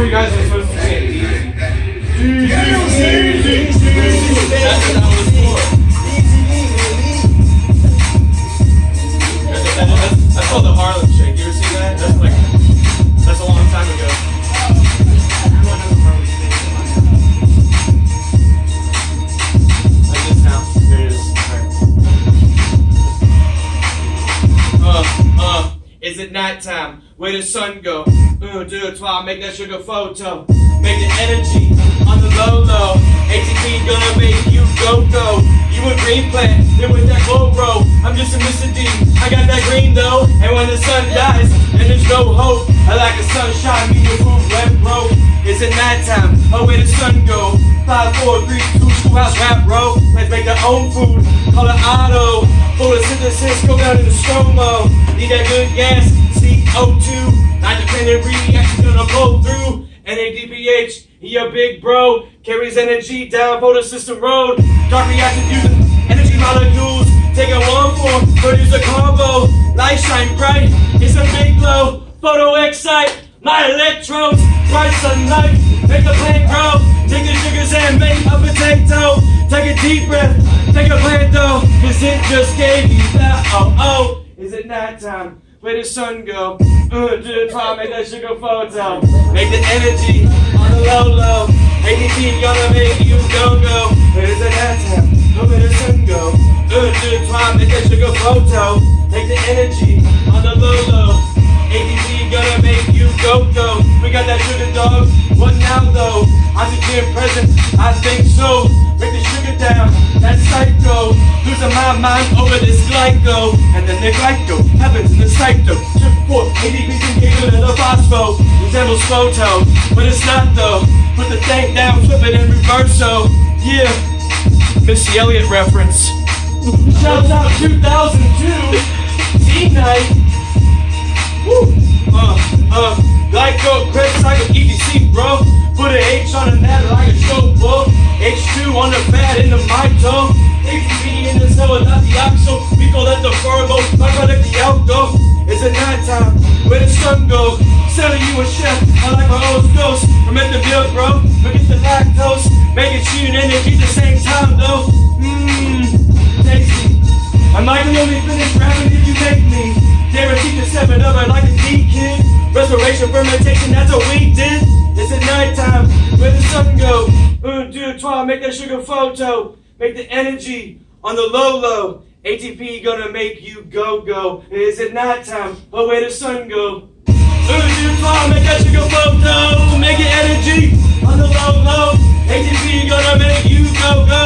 for you guys are supposed to say it easy. That's what I was for. That's called the Harlem shake. You ever see that? That's a long time ago. Is it night time? Where the sun go? Do twa, make that sugar photo. Make the energy on the low low. ATP gonna make you go go. You a green plant, then with that glow bro. I'm just a Mr. D. I got that green though. And when the sun dies, and there's no hope. I like the sunshine, me and food wet bro. Is it night time? Oh, where the sun go? 5, 4, 3, 2, schoolhouse rap bro. Let's make their own food. Call it auto. Photosynthesis, go down in the slow-mo. Need that good gas, CO2. Not dependent reaction gonna blow through. NADPH, he a big bro. Carries energy down photosystem road. Dark reaction using energy molecules. Take a one form, produce a combo. Light shine bright, it's a big glow. Photo excite, my electrodes. Bright sunlight, make the plant grow. Take the sugars and make a potato. Take a deep breath, take a plant though. Cause it just gave you that, oh, oh. Is it night time? Where the sun go? Do the try, make that sugar photo. Make the energy on the low low. ATP gonna make you go go. Where is it night time? Where the sun go? Do the try, make that sugar photo. Make the energy on the low low. ATP gonna make you go go. We got that sugar dog, what now though? I should be in present, I think so. Make the sugar down, that's psycho. Losing my mind over this glyco. And then the glyco happens in the psycho. Shift 4, ADP's engaged in the phospho. Resembles photo, but it's not though. Put the thing down, flip it in reverse, so yeah. Missy Elliott reference. Shout out 2002, T-Night. Woo, glyco, Krebs, psycho, ETC, bro. Put an H on the net like a show bull. H2 on the pad in the mito. ATP in the cell without the oxo. We call that the furbo. My product the outgo. It's a night time. Where the sun go? Selling you a chef. I like my old ghost. I'm at the bill, bro. Forget the lactose. Make it cheat and energy at the same time, though. Tasty. I might only finish rapping if you make me. Guaranteed to step it up. I like a D kid. Respiration, fermentation. That's what we did. It's at night time, where the sun go? Do twa, make that sugar photo. Make the energy on the low low. ATP gonna make you go go. It's at night time, oh where the sun go? Do twa, make that sugar photo. Make the energy on the low low. ATP gonna make you go go.